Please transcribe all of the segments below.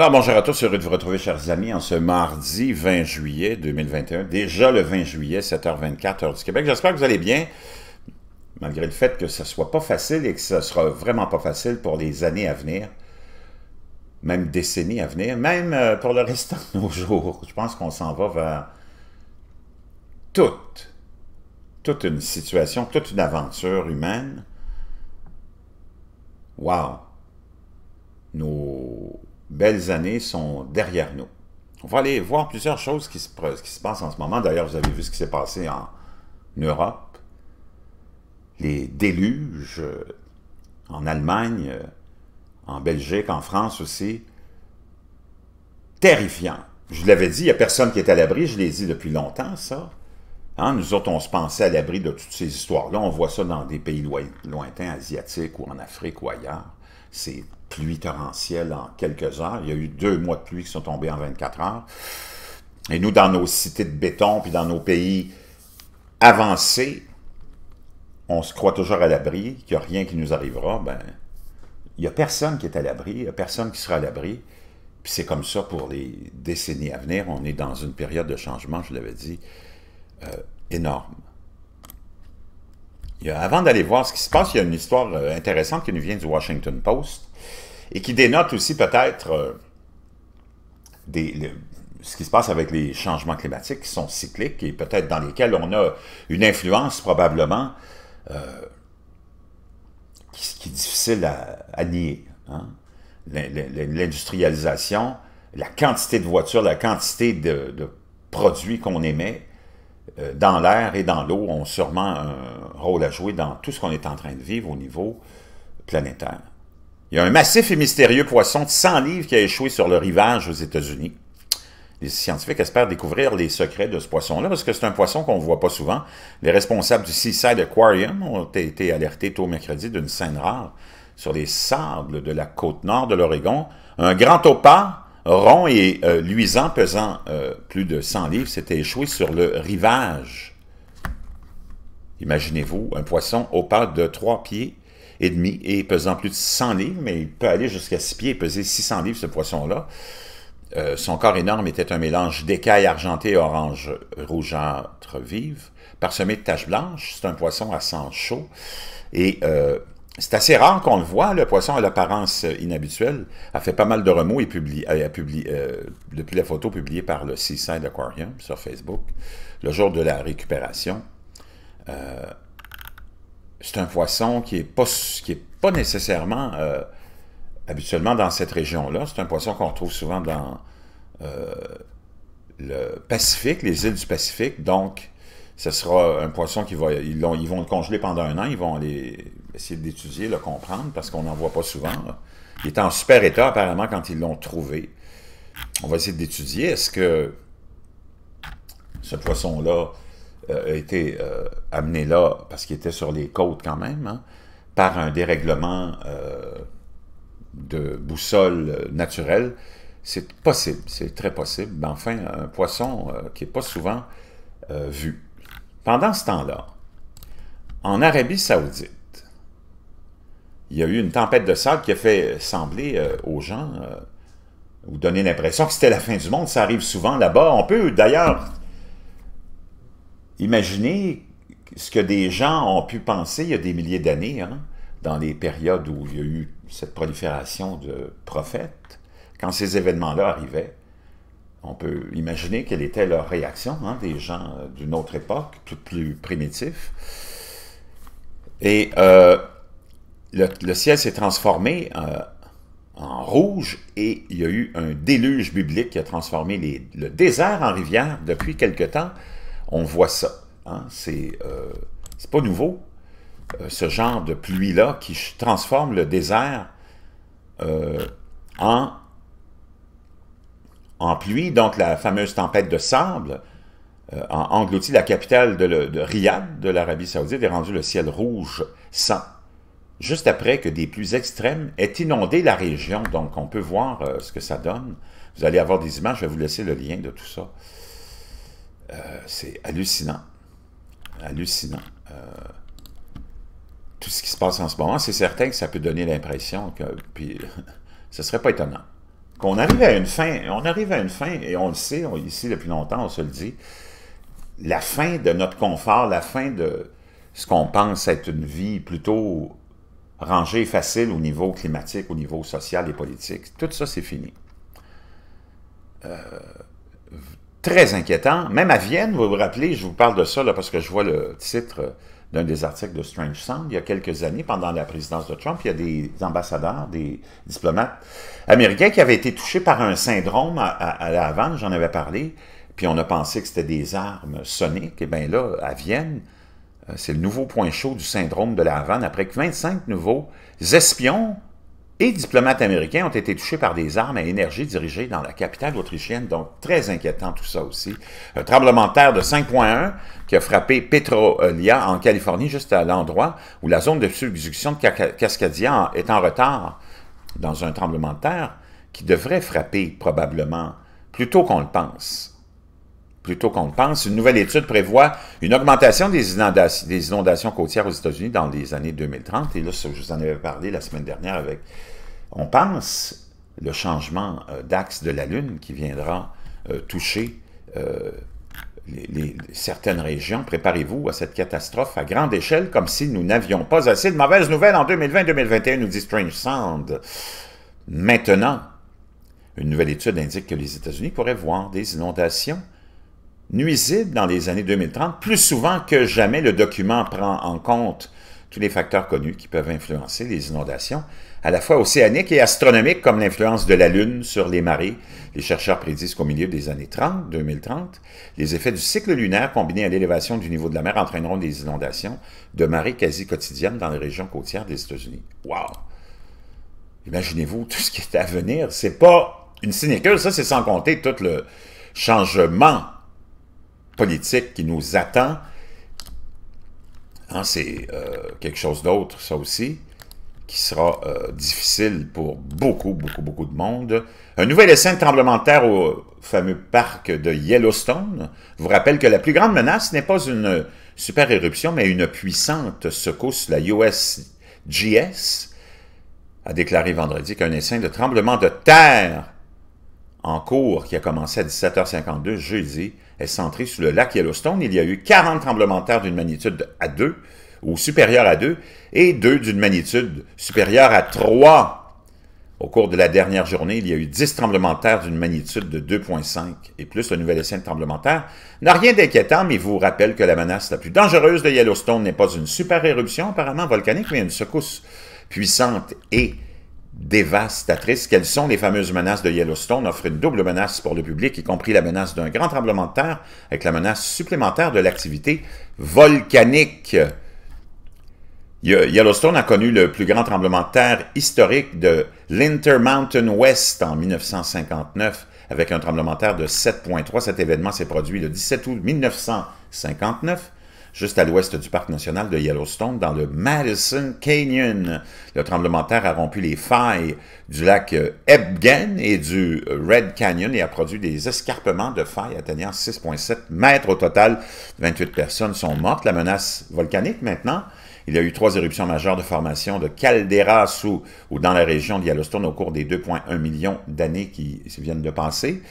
Alors bonjour à tous, heureux de vous retrouver chers amis en ce mardi 20 juillet 2021, déjà le 20 juillet 7h24 heure du Québec. J'espère que vous allez bien, malgré le fait que ça soit pas facile et que ça sera vraiment pas facile pour les années à venir, même décennies à venir, même pour le restant de nos jours. Je pense qu'on s'en va vers toute une situation, toute une aventure humaine. Wow! Nos belles années sont derrière nous. On va aller voir plusieurs choses qui se passent en ce moment. D'ailleurs, vous avez vu ce qui s'est passé en Europe. Les déluges en Allemagne, en Belgique, en France aussi. Terrifiant. Je l'avais dit, il n'y a personne qui est à l'abri. Je l'ai dit depuis longtemps, ça. Hein? Nous autres, on se pensait à l'abri de toutes ces histoires-là. On voit ça dans des pays lointains, asiatiques ou en Afrique ou ailleurs. C'est pluie torrentielle en quelques heures. Il y a eu 2 mois de pluie qui sont tombés en 24 heures. Et nous, dans nos cités de béton, puis dans nos pays avancés, on se croit toujours à l'abri, qu'il n'y a rien qui nous arrivera. Ben, il n'y a personne qui est à l'abri, il n'y a personne qui sera à l'abri. Puis c'est comme ça pour les décennies à venir. On est dans une période de changement, je l'avais dit, énorme. Avant d'aller voir ce qui se passe, il y a une histoire intéressante qui nous vient du Washington Post et qui dénote aussi peut-être ce qui se passe avec les changements climatiques qui sont cycliques et peut-être dans lesquels on a une influence probablement qui est difficile à nier. Hein? L'industrialisation, la quantité de voitures, la quantité de produits qu'on émet, dans l'air et dans l'eau ont sûrement un rôle à jouer dans tout ce qu'on est en train de vivre au niveau planétaire. Il y a un massif et mystérieux poisson de 100 livres qui a échoué sur le rivage aux États-Unis. Les scientifiques espèrent découvrir les secrets de ce poisson-là, parce que c'est un poisson qu'on ne voit pas souvent. Les responsables du Seaside Aquarium ont été alertés tôt mercredi d'une scène rare sur les sables de la côte nord de l'Oregon. Un grand opar rond et luisant, pesant plus de 100 livres, s'était échoué sur le rivage. Imaginez-vous, un poisson opare de 3,5 pieds et pesant plus de 100 livres, mais il peut aller jusqu'à 6 pieds et peser 600 livres, ce poisson-là. Son corps énorme était un mélange d'écailles argentées et orange rougeâtre vive, parsemé de taches blanches. C'est un poisson à sang chaud et... c'est assez rare qu'on le voit, le poisson à l'apparence inhabituelle, a fait pas mal de remous et depuis la photo publiée par le Seaside Aquarium sur Facebook, le jour de la récupération. C'est un poisson qui est pas nécessairement habituellement dans cette région-là. C'est un poisson qu'on retrouve souvent dans le Pacifique, les îles du Pacifique, donc... Ce sera un poisson qui va... Ils vont le congeler pendant un an. Ils vont aller essayer de l'étudier, le comprendre, parce qu'on n'en voit pas souvent. Là. Il est en super état, apparemment, quand ils l'ont trouvé. On va essayer de l'étudier. Est-ce que ce poisson-là a été amené là, parce qu'il était sur les côtes quand même, hein, par un dérèglement de boussole naturelle? C'est possible, c'est très possible. Mais enfin, un poisson qui n'est pas souvent vu. Pendant ce temps-là, en Arabie Saoudite, il y a eu une tempête de sable qui a fait sembler aux gens, ou donner l'impression que c'était la fin du monde. Ça arrive souvent là-bas. On peut d'ailleurs imaginer ce que des gens ont pu penser il y a des milliers d'années, hein, dans les périodes où il y a eu cette prolifération de prophètes. Quand ces événements-là arrivaient, on peut imaginer quelle était leur réaction, hein, des gens d'une autre époque, plus primitifs. Et le ciel s'est transformé en rouge et il y a eu un déluge biblique qui a transformé le désert en rivière. Depuis quelque temps, on voit ça. Hein, c'est pas nouveau, ce genre de pluie-là qui transforme le désert en pluie, donc la fameuse tempête de sable, engloutit la capitale de Riyad, de l'Arabie Saoudite, et rendu le ciel rouge sang, juste après que des pluies extrêmes aient inondé la région. Donc, on peut voir ce que ça donne. Vous allez avoir des images, je vais vous laisser le lien de tout ça. C'est hallucinant. Hallucinant. Tout ce qui se passe en ce moment, c'est certain que ça peut donner l'impression que... Puis, ce serait pas étonnant. qu'on arrive à une fin, on arrive à une fin, et on le sait, ici depuis longtemps, on se le dit, la fin de notre confort, la fin de ce qu'on pense être une vie plutôt rangée, facile au niveau climatique, au niveau social et politique, tout ça c'est fini. Très inquiétant, même à Vienne, vous vous rappelez, je vous parle de ça là, parce que je vois le titre d'un des articles de Strange Sound, il y a quelques années, pendant la présidence de Trump, il y a des ambassadeurs, des diplomates américains qui avaient été touchés par un syndrome à la Havane, j'en avais parlé, puis on a pensé que c'était des armes soniques, et bien là, à Vienne, c'est le nouveau point chaud du syndrome de la Havane, après que 25 nouveaux espions et diplomates américains ont été touchés par des armes à énergie dirigées dans la capitale autrichienne, donc très inquiétant tout ça aussi. Un tremblement de terre de 5.1 qui a frappé Petrolia en Californie, juste à l'endroit où la zone de subduction de Cascadia est en retard dans un tremblement de terre qui devrait frapper probablement plus tôt qu'on le pense. Une nouvelle étude prévoit une augmentation des inondations côtières aux États-Unis dans les années 2030. Et là, je vous en avais parlé la semaine dernière avec, on pense, le changement d'axe de la Lune qui viendra toucher certaines régions. Préparez-vous à cette catastrophe à grande échelle, comme si nous n'avions pas assez de mauvaises nouvelles en 2020-2021, nous dit Strange Sound. Maintenant, une nouvelle étude indique que les États-Unis pourraient voir des inondations nuisibles dans les années 2030, plus souvent que jamais. Le document prend en compte tous les facteurs connus qui peuvent influencer les inondations, à la fois océaniques et astronomiques, comme l'influence de la Lune sur les marées. Les chercheurs prédisent qu'au milieu des années 2030, les effets du cycle lunaire combinés à l'élévation du niveau de la mer entraîneront des inondations de marées quasi quotidiennes dans les régions côtières des États-Unis. Wow! Imaginez-vous tout ce qui est à venir. C'est pas une sinecure, ça c'est sans compter tout le changement politique qui nous attend, hein, c'est quelque chose d'autre, ça aussi, qui sera difficile pour beaucoup de monde. Un nouvel essai de tremblement de terre au fameux parc de Yellowstone vous rappelle que la plus grande menace n'est pas une super éruption, mais une puissante secousse. La USGS a déclaré vendredi qu'un essai de tremblement de terre en cours, qui a commencé à 17h52 jeudi, est centré sur le lac Yellowstone. Il y a eu 40 tremblements de terre d'une magnitude à 2, ou supérieure à 2, et 2 d'une magnitude supérieure à 3. Au cours de la dernière journée, il y a eu 10 tremblements de terre d'une magnitude de 2.5 et plus. Le nouvel essai de tremblements de terre n'a rien d'inquiétant, mais vous rappelle que la menace la plus dangereuse de Yellowstone n'est pas une super éruption apparemment volcanique, mais une secousse puissante et dévastatrices. Quelles sont les fameuses menaces de Yellowstone? Offre une double menace pour le public, y compris la menace d'un grand tremblement de terre, avec la menace supplémentaire de l'activité volcanique. Yellowstone a connu le plus grand tremblement de terre historique de l'Intermountain West en 1959, avec un tremblement de terre de 7.3. Cet événement s'est produit le 17 août 1959, juste à l'ouest du parc national de Yellowstone, dans le Madison Canyon. Le tremblement de terre a rompu les failles du lac Hebgen et du Red Canyon et a produit des escarpements de failles atteignant 6,7 mètres au total. 28 personnes sont mortes. La menace volcanique maintenant. Il y a eu 3 éruptions majeures de formation de calderas sous ou dans la région de Yellowstone au cours des 2,1 millions d'années qui viennent de passer.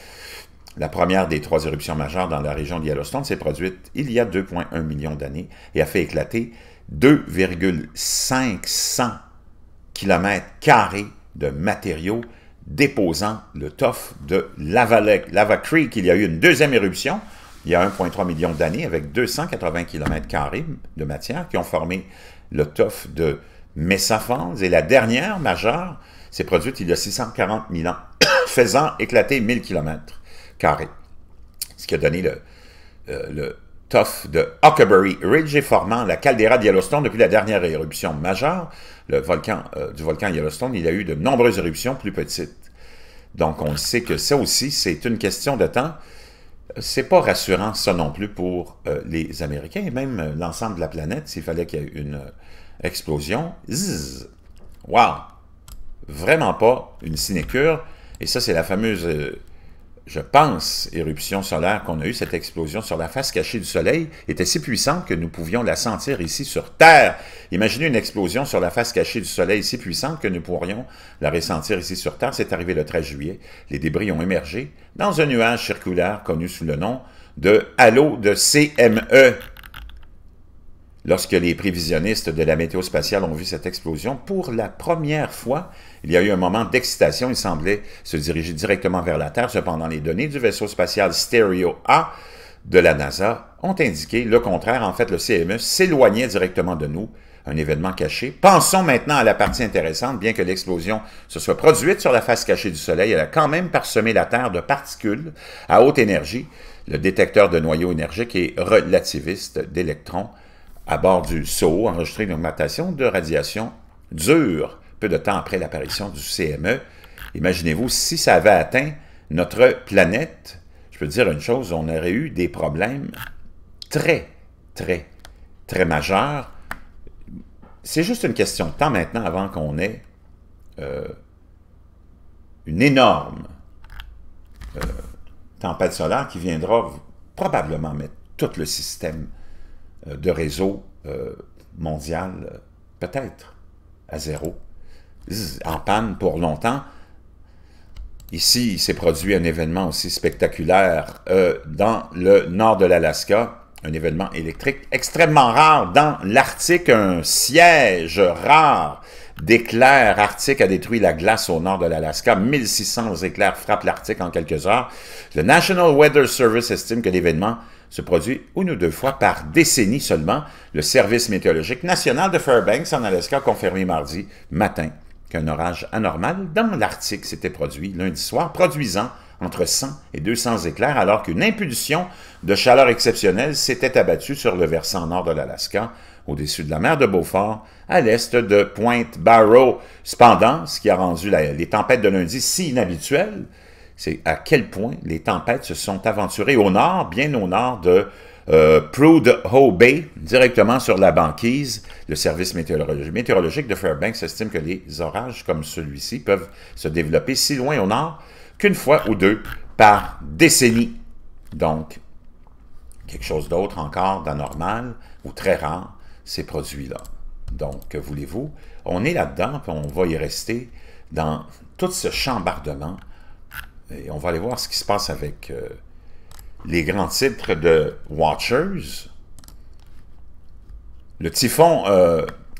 La première des 3 éruptions majeures dans la région de Yellowstone s'est produite il y a 2,1 millions d'années et a fait éclater 2,500 km² de matériaux déposant le toffe de Lava Creek. Il y a eu une deuxième éruption il y a 1,3 million d'années avec 280 km² de matière qui ont formé le toffe de Messophans. Et la dernière majeure s'est produite il y a 640 000 ans, faisant éclater 1000 km², ce qui a donné le toffe de Huckleberry Ridge et formant la caldeira de Yellowstone. Depuis la dernière éruption majeure, du volcan Yellowstone, il y a eu de nombreuses éruptions plus petites. Donc on sait que ça aussi, c'est une question de temps. C'est pas rassurant ça non plus pour les Américains et même l'ensemble de la planète s'il fallait qu'il y ait une explosion. Zzz, wow! Vraiment pas une sinécure. Et ça, c'est la fameuse je pense, éruption solaire qu'on a eue, cette explosion sur la face cachée du soleil, était si puissante que nous pouvions la sentir ici sur Terre. Imaginez une explosion sur la face cachée du soleil si puissante que nous pourrions la ressentir ici sur Terre. C'est arrivé le 13 juillet. Les débris ont émergé dans un nuage circulaire connu sous le nom de halo de CME. Lorsque les prévisionnistes de la météo spatiale ont vu cette explosion, pour la première fois, il y a eu un moment d'excitation. Il semblait se diriger directement vers la Terre. Cependant, les données du vaisseau spatial Stereo A de la NASA ont indiqué le contraire. En fait, le CME s'éloignait directement de nous, un événement caché. Pensons maintenant à la partie intéressante. Bien que l'explosion se soit produite sur la face cachée du Soleil, elle a quand même parsemé la Terre de particules à haute énergie. Le détecteur de noyaux énergiques et relativiste d'électrons à bord du SO, enregistré une augmentation de radiation dure peu de temps après l'apparition du CME. Imaginez-vous, si ça avait atteint notre planète, je peux dire une chose, on aurait eu des problèmes très, très, très majeurs. C'est juste une question de temps maintenant avant qu'on ait une énorme tempête solaire qui viendra probablement mettre tout le système de réseau mondial, peut-être, à zéro, en panne pour longtemps. Ici, il s'est produit un événement aussi spectaculaire dans le nord de l'Alaska, un événement électrique extrêmement rare dans l'Arctique, un siège rare d'éclairs arctiques a détruit la glace au nord de l'Alaska. 1600 éclairs frappent l'Arctique en quelques heures. Le National Weather Service estime que l'événement se produit une ou deux fois par décennie seulement. Le service météorologique national de Fairbanks en Alaska a confirmé mardi matin qu'un orage anormal dans l'Arctique s'était produit lundi soir, produisant entre 100 et 200 éclairs, alors qu'une impulsion de chaleur exceptionnelle s'était abattue sur le versant nord de l'Alaska, au-dessus de la mer de Beaufort, à l'est de Pointe Barrow. Cependant, ce qui a rendu les tempêtes de lundi si inhabituelles, c'est à quel point les tempêtes se sont aventurées au nord, bien au nord de Prudhoe Bay, directement sur la banquise. Le service météorologique de Fairbanks estime que les orages comme celui-ci peuvent se développer si loin au nord qu'une fois ou deux par décennie. Donc, quelque chose d'autre encore d'anormal ou très rare, ces produits-là. Donc, que voulez-vous? On est là-dedans, puis on va y rester dans tout ce chambardement. Et on va aller voir ce qui se passe avec les grands titres de Watchers. Le typhon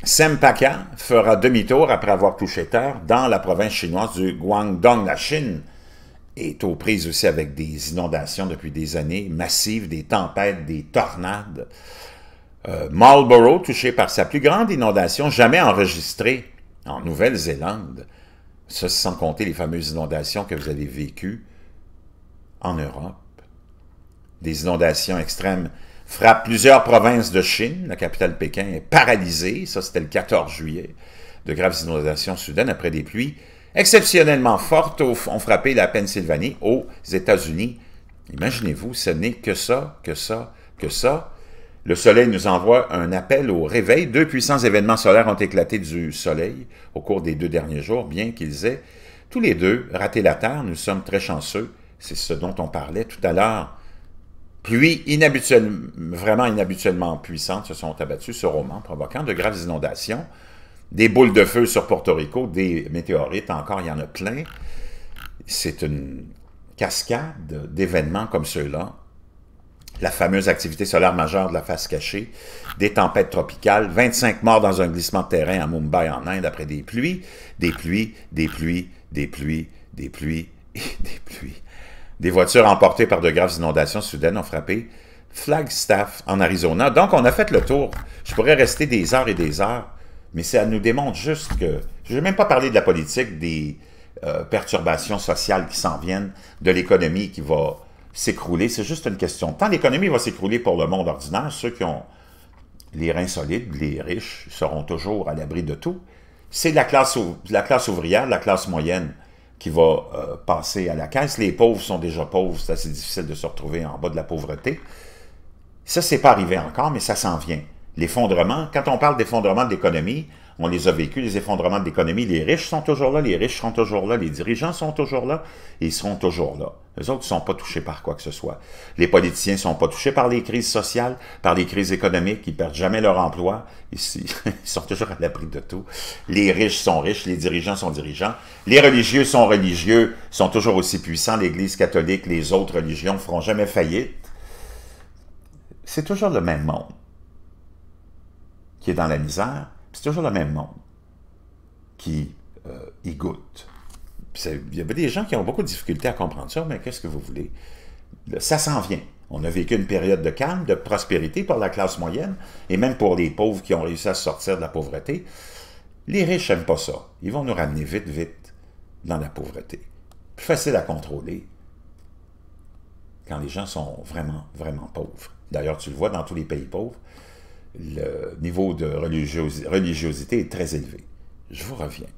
Sempaka fera demi-tour après avoir touché terre dans la province chinoise du Guangdong. La Chine est aux prises aussi avec des inondations depuis des années massives, des tempêtes, des tornades. Marlborough, touché par sa plus grande inondation jamais enregistrée en Nouvelle-Zélande. Ça, sans compter les fameuses inondations que vous avez vécues en Europe. Des inondations extrêmes frappent plusieurs provinces de Chine. La capitale Pékin est paralysée. Ça, c'était le 14 juillet. De graves inondations soudaines après des pluies exceptionnellement fortes ont frappé la Pennsylvanie aux États-Unis. Imaginez-vous, ce n'est que ça, que ça, que ça. Le soleil nous envoie un appel au réveil. Deux puissants événements solaires ont éclaté du soleil au cours des deux derniers jours, bien qu'ils aient tous les deux raté la Terre. Nous sommes très chanceux. C'est ce dont on parlait tout à l'heure. Pluies vraiment inhabituellement puissantes se sont abattues sur Oman, provoquant de graves inondations. Des boules de feu sur Porto Rico, des météorites encore, il y en a plein. C'est une cascade d'événements comme ceux-là. La fameuse activité solaire majeure de la face cachée, des tempêtes tropicales, 25 morts dans un glissement de terrain à Mumbai en Inde après des pluies, des pluies, des pluies, des pluies, des pluies et des pluies. Des voitures emportées par de graves inondations soudaines ont frappé Flagstaff en Arizona. Donc, on a fait le tour. Je pourrais rester des heures et des heures, mais ça nous démontre juste que... Je n'ai même pas parlé de la politique, des perturbations sociales qui s'en viennent, de l'économie qui va... s'écrouler, c'est juste une question de temps. L'économie va s'écrouler pour le monde ordinaire. Ceux qui ont les reins solides, les riches, seront toujours à l'abri de tout. C'est la classe ouvrière, la classe moyenne qui va passer à la caisse. Les pauvres sont déjà pauvres, c'est assez difficile de se retrouver en bas de la pauvreté. Ça, c'est pas arrivé encore, mais ça s'en vient. L'effondrement, quand on parle d'effondrement de l'économie, on les a vécu, les effondrements de l'économie. Les riches sont toujours là, les riches sont toujours là, les dirigeants sont toujours là, et ils seront toujours là. Les autres ne sont pas touchés par quoi que ce soit. Les politiciens ne sont pas touchés par les crises sociales, par les crises économiques, ils ne perdent jamais leur emploi, ils sont toujours à l'abri de tout. Les riches sont riches, les dirigeants sont dirigeants, les religieux, sont toujours aussi puissants, l'Église catholique, les autres religions ne feront jamais faillite. C'est toujours le même monde qui est dans la misère, c'est toujours le même monde qui y goûte. Il y avait des gens qui ont beaucoup de difficultés à comprendre ça, mais qu'est-ce que vous voulez? Ça s'en vient. On a vécu une période de calme, de prospérité pour la classe moyenne, et même pour les pauvres qui ont réussi à sortir de la pauvreté. Les riches n'aiment pas ça. Ils vont nous ramener vite, vite dans la pauvreté. Plus facile à contrôler quand les gens sont vraiment, vraiment pauvres. D'ailleurs, tu le vois dans tous les pays pauvres, le niveau de religiosité est très élevé. Je vous reviens.